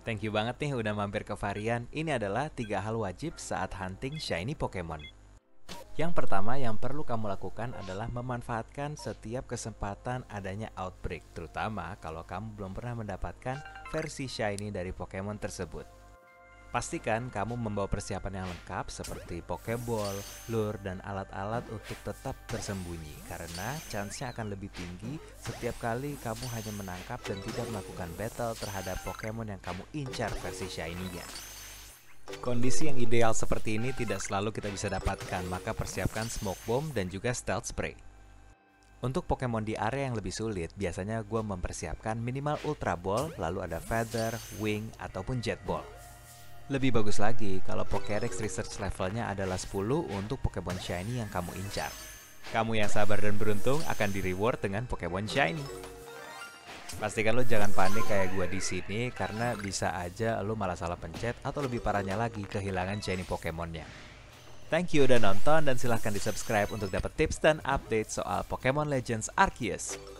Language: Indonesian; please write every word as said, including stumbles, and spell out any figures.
Thank you banget nih udah mampir ke Varian. Ini adalah tiga hal wajib saat hunting shiny Pokemon. Yang pertama yang perlu kamu lakukan adalah memanfaatkan setiap kesempatan adanya Outbreak, terutama kalau kamu belum pernah mendapatkan versi shiny dari Pokemon tersebut. Pastikan kamu membawa persiapan yang lengkap seperti Pokéball, Lure, dan alat-alat untuk tetap bersembunyi, karena chance-nya akan lebih tinggi setiap kali kamu hanya menangkap dan tidak melakukan battle terhadap Pokemon yang kamu incar versi shiny-nya. Kondisi yang ideal seperti ini tidak selalu kita bisa dapatkan, maka persiapkan smoke bomb dan juga stealth spray. Untuk Pokemon di area yang lebih sulit, biasanya gue mempersiapkan minimal ultra ball, lalu ada feather, wing, ataupun jet ball. Lebih bagus lagi kalau Pokerex research levelnya adalah sepuluh untuk Pokemon shiny yang kamu incar. Kamu yang sabar dan beruntung akan di reward dengan Pokemon shiny. Pastikan lo jangan panik kayak gua di sini, karena bisa aja lo malah salah pencet atau lebih parahnya lagi kehilangan shiny Pokemonnya. Thank you udah nonton dan silahkan di subscribe untuk dapat tips dan update soal Pokemon Legends Arceus.